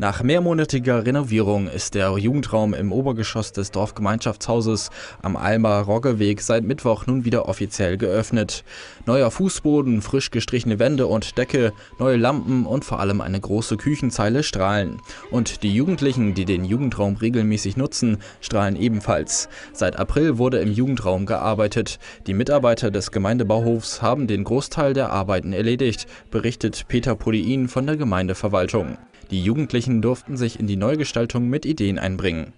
Nach mehrmonatiger Renovierung ist der Jugendraum im Obergeschoss des Dorfgemeinschaftshauses am Alma-Rogge-Weg seit Mittwoch nun wieder offiziell geöffnet. Neuer Fußboden, frisch gestrichene Wände und Decke, neue Lampen und vor allem eine große Küchenzeile strahlen. Und die Jugendlichen, die den Jugendraum regelmäßig nutzen, strahlen ebenfalls. Seit April wurde im Jugendraum gearbeitet. Die Mitarbeiter des Gemeindebauhofs haben den Großteil der Arbeiten erledigt, berichtet Peter Pullein von der Gemeindeverwaltung. Die Jugendlichen durften sich in die Neugestaltung mit Ideen einbringen.